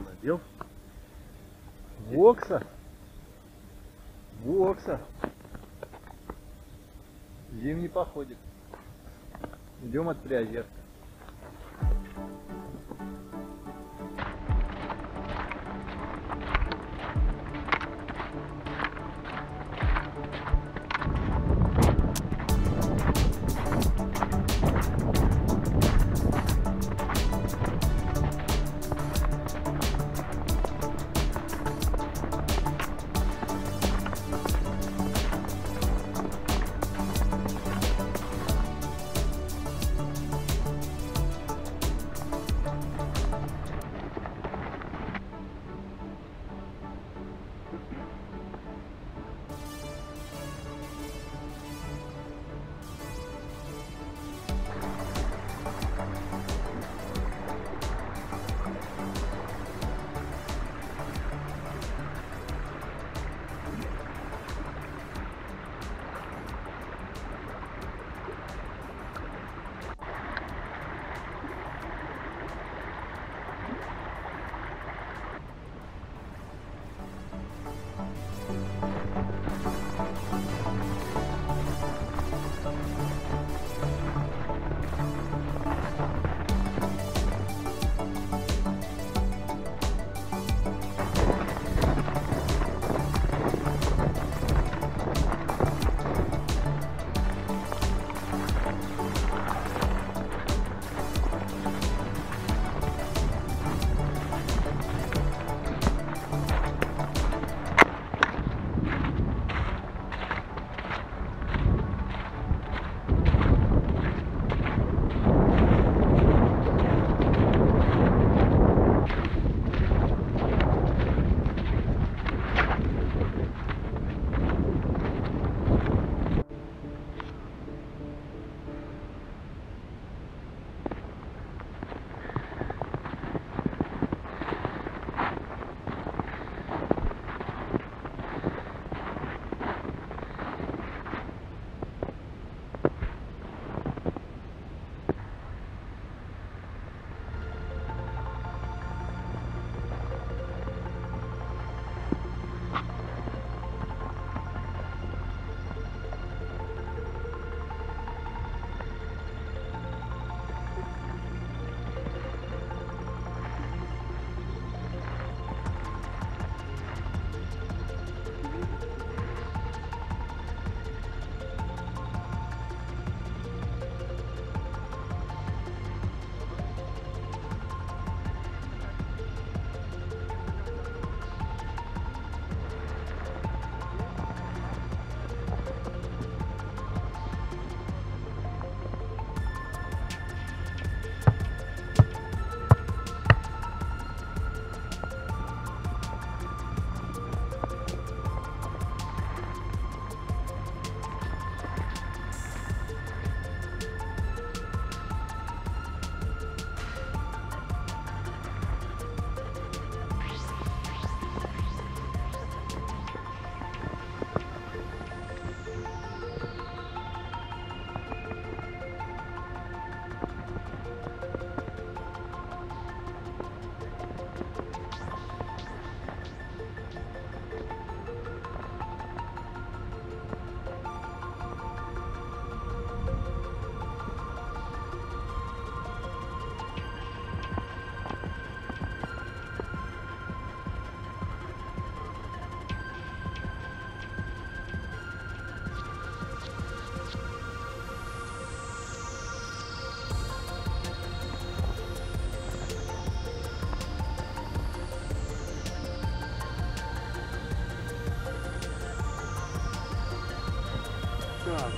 маску надел. Vuoksa. Vuoksa. Зимний походик. Идем от Приозерска.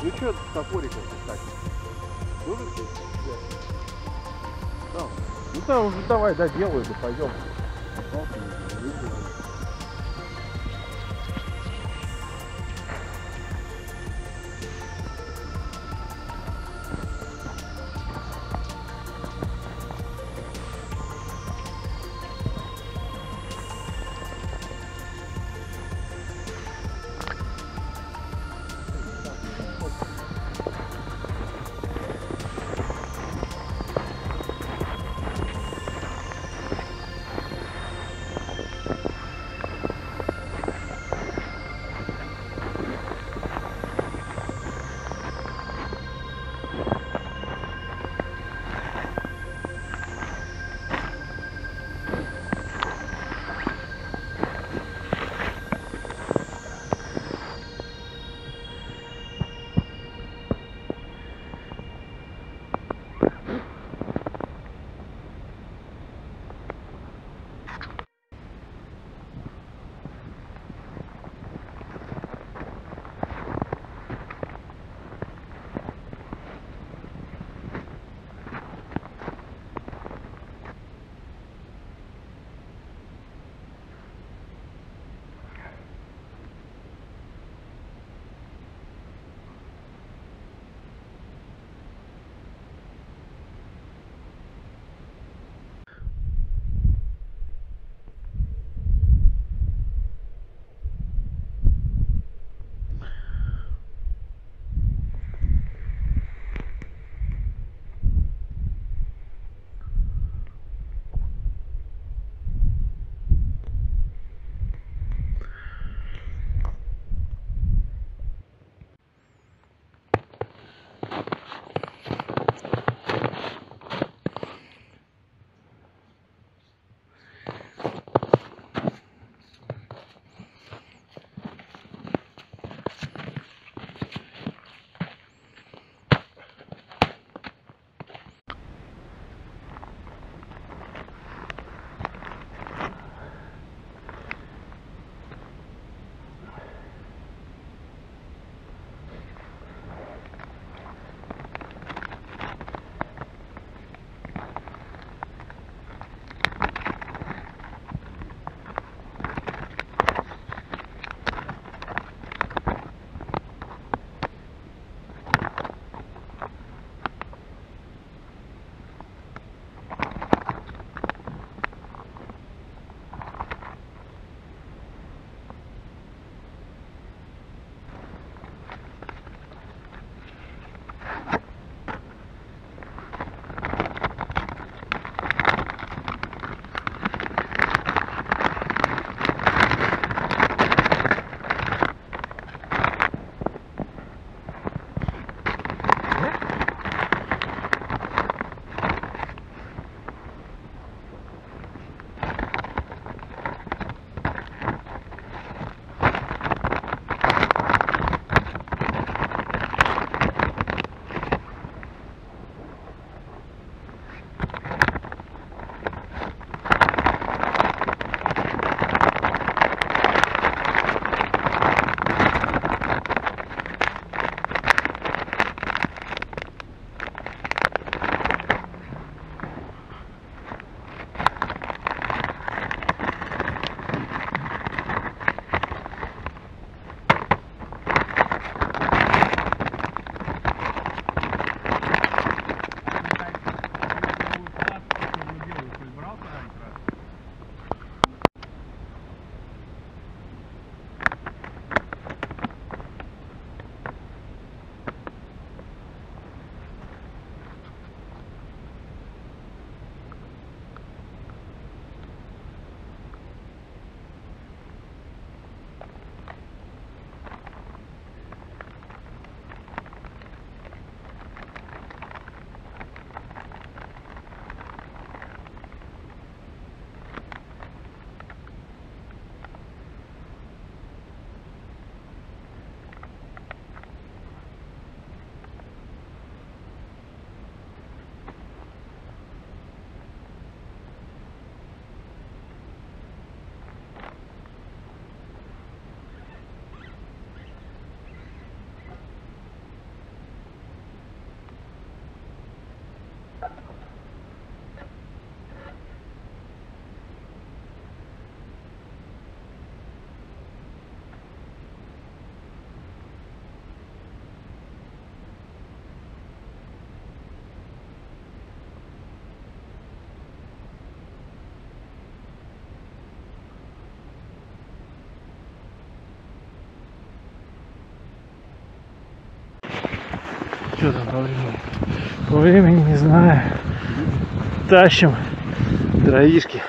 Ну что с топориком, кстати? Тоже здесь? Да. Ну там уже давай доделай, да пойдем. что там по времени? По времени не знаю. Тащим дровишки.